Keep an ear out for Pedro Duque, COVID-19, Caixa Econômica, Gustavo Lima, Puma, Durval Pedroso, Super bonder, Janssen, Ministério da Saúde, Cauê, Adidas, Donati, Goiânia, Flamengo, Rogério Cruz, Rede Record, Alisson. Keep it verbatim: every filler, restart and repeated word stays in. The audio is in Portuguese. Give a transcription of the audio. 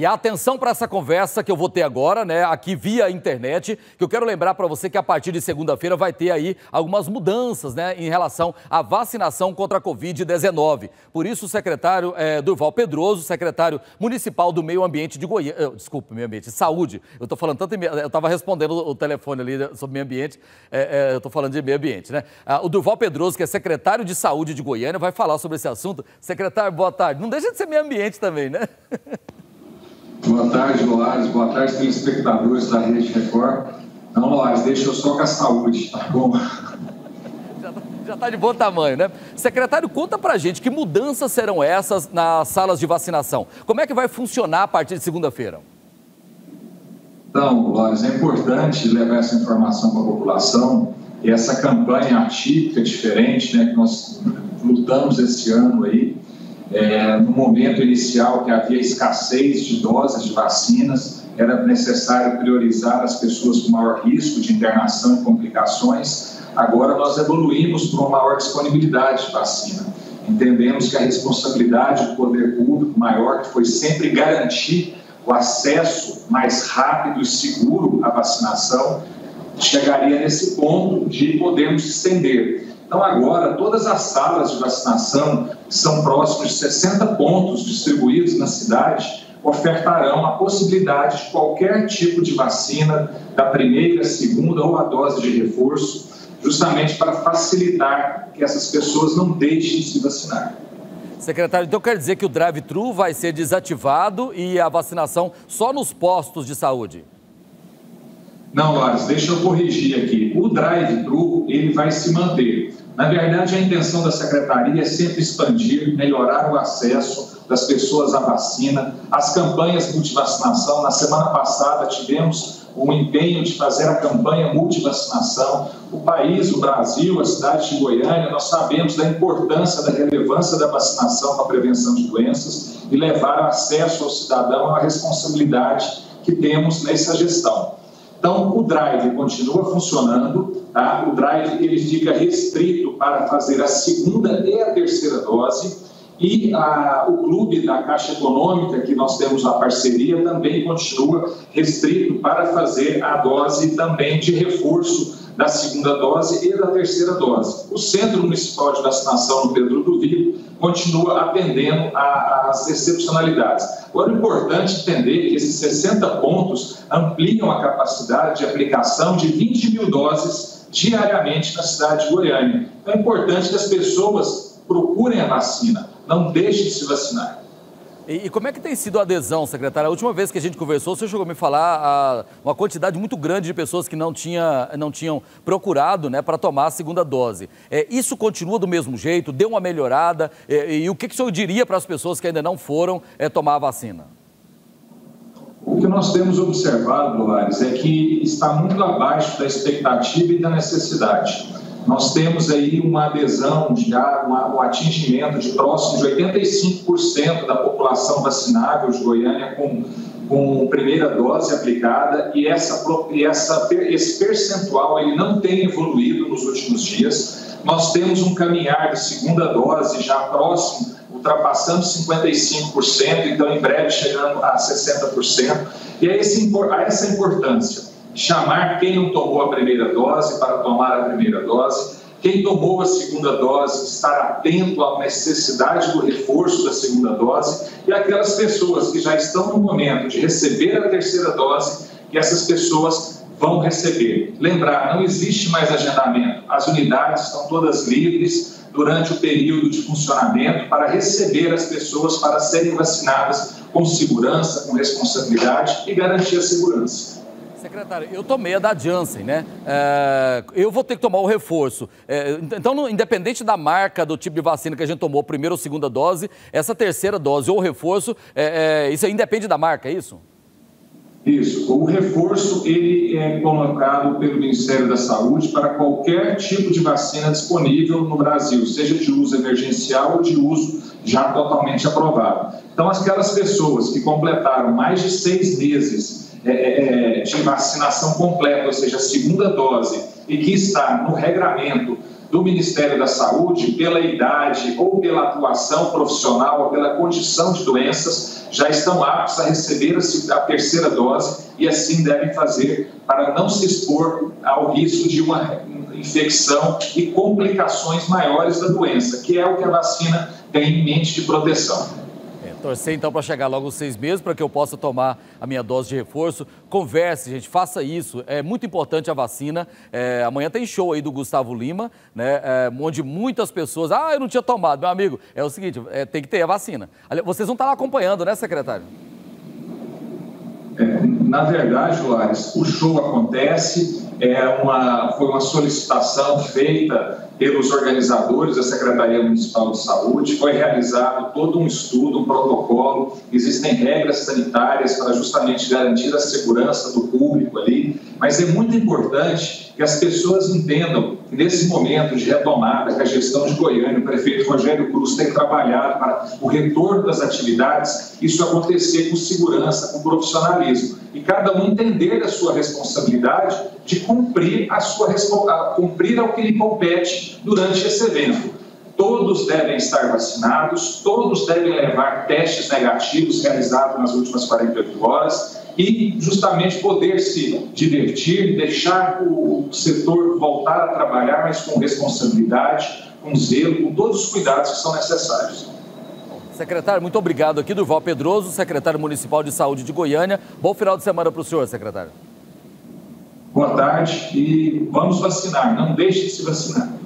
E atenção para essa conversa que eu vou ter agora, né, aqui via internet, que eu quero lembrar para você que a partir de segunda-feira vai ter aí algumas mudanças, né, em relação à vacinação contra a covid dezenove. Por isso, o secretário é, Durval Pedroso, secretário municipal do Meio Ambiente de Goiânia, desculpa, Meio Ambiente, Saúde, eu tô falando tanto, eu estava respondendo o telefone ali sobre meio ambiente, é, é, eu estou falando de meio ambiente, né? Ah, o Durval Pedroso, que é secretário de Saúde de Goiânia, vai falar sobre esse assunto. Secretário, boa tarde. Não deixa de ser meio ambiente também, né? Boa tarde, Loares. Boa tarde, telespectadores da Rede Record. Não, Loares, deixa eu só com a saúde, tá bom? Já está de bom tamanho, né? Secretário, conta pra gente que mudanças serão essas nas salas de vacinação. Como é que vai funcionar a partir de segunda-feira? Então, Loares, é importante levar essa informação para a população. E essa campanha atípica, diferente, né, que nós lutamos esse ano aí, É, no momento inicial que havia escassez de doses de vacinas, era necessário priorizar as pessoas com maior risco de internação e complicações. Agora nós evoluímos para uma maior disponibilidade de vacina. Entendemos que a responsabilidade do poder público maior foi sempre garantir o acesso mais rápido e seguro à vacinação. Chegaria nesse ponto de podermos estender. Então, agora, todas as salas de vacinação, que são próximos de sessenta pontos distribuídos na cidade, ofertarão a possibilidade de qualquer tipo de vacina, da primeira, segunda ou a dose de reforço, justamente para facilitar que essas pessoas não deixem de se vacinar. Secretário, então quer dizer que o drive-thru vai ser desativado e a vacinação só nos postos de saúde? Não, Lores, deixa eu corrigir aqui. O drive-thru, ele vai se manter. Na verdade, a intenção da Secretaria é sempre expandir, melhorar o acesso das pessoas à vacina. As campanhas multivacinação, na semana passada tivemos o empenho de fazer a campanha multivacinação. O país, o Brasil, a cidade de Goiânia, nós sabemos da importância, da relevância da vacinação para a prevenção de doenças e levar acesso ao cidadão à responsabilidade que temos nessa gestão. Então, o drive continua funcionando, tá? O drive ele fica restrito para fazer a segunda e a terceira dose e a, o clube da Caixa Econômica, que nós temos a parceria, também continua restrito para fazer a dose também de reforço da segunda dose e da terceira dose. O Centro Municipal de Vacinação no Pedro Duque continua atendendo às excepcionalidades. Agora, é importante entender que esses sessenta pontos ampliam a capacidade de aplicação de vinte mil doses diariamente na cidade de Goiânia. Então, é importante que as pessoas procurem a vacina, não deixem de se vacinar. E como é que tem sido a adesão, secretário? A última vez que a gente conversou, você chegou a me falar uma quantidade muito grande de pessoas que não, tinha, não tinham procurado, né, para tomar a segunda dose. É, isso continua do mesmo jeito? Deu uma melhorada? É, e o que, que o senhor diria para as pessoas que ainda não foram é, tomar a vacina? O que nós temos observado, Dolores, é que está muito abaixo da expectativa e da necessidade. Nós temos aí uma adesão, já um atingimento de próximo de oitenta e cinco por cento da população vacinável de Goiânia com, com primeira dose aplicada e essa, essa, esse percentual ele não tem evoluído nos últimos dias. Nós temos um caminhar de segunda dose já próximo, ultrapassando cinquenta e cinco por cento, então em breve chegando a sessenta por cento. E é esse, a essa importância. Chamar quem não tomou a primeira dose para tomar a primeira dose, quem tomou a segunda dose estar atento à necessidade do reforço da segunda dose e aquelas pessoas que já estão no momento de receber a terceira dose, que essas pessoas vão receber. Lembrar, não existe mais agendamento, as unidades estão todas livres durante o período de funcionamento para receber as pessoas para serem vacinadas com segurança, com responsabilidade e garantir a segurança. Secretário, eu tomei a da Janssen, né? É, eu vou ter que tomar o reforço. É, então, independente da marca, do tipo de vacina que a gente tomou, primeira ou segunda dose, essa terceira dose ou reforço, é, é, isso aí independe da marca, é isso? Isso. O reforço, ele é colocado pelo Ministério da Saúde para qualquer tipo de vacina disponível no Brasil, seja de uso emergencial ou de uso já totalmente aprovado. Então, aquelas pessoas que completaram mais de seis meses de vacinação completa, ou seja, a segunda dose, e que está no regramento do Ministério da Saúde, pela idade ou pela atuação profissional ou pela condição de doenças, já estão aptos a receber a terceira dose e assim devem fazer para não se expor ao risco de uma infecção e complicações maiores da doença, que é o que a vacina tem em mente de proteção. Torcer então para chegar logo aos seis meses, para que eu possa tomar a minha dose de reforço. Converse, gente, faça isso. É muito importante a vacina. É, amanhã tem show aí do Gustavo Lima, né? É, onde muitas pessoas... Ah, eu não tinha tomado, meu amigo. É o seguinte, é, tem que ter a vacina. Vocês vão estar lá acompanhando, né, secretário? É, na verdade, Lares, o show acontece... É uma, foi uma solicitação feita pelos organizadores da Secretaria Municipal de Saúde, foi realizado todo um estudo, um protocolo, existem regras sanitárias para justamente garantir a segurança do público ali, mas é muito importante que as pessoas entendam que nesse momento de retomada que a gestão de Goiânia, o prefeito Rogério Cruz tem trabalhado para o retorno das atividades, isso acontecer com segurança, com profissionalismo, e cada um entender a sua responsabilidade de cumprir, a sua, a cumprir ao que lhe compete durante esse evento. Todos devem estar vacinados, todos devem levar testes negativos realizados nas últimas quarenta e oito horas e justamente poder se divertir, deixar o setor voltar a trabalhar, mas com responsabilidade, com zelo, com todos os cuidados que são necessários. Secretário, muito obrigado aqui, Durval Pedroso, secretário municipal de saúde de Goiânia. Bom final de semana para o senhor, secretário. Boa tarde e vamos vacinar, não deixe de se vacinar.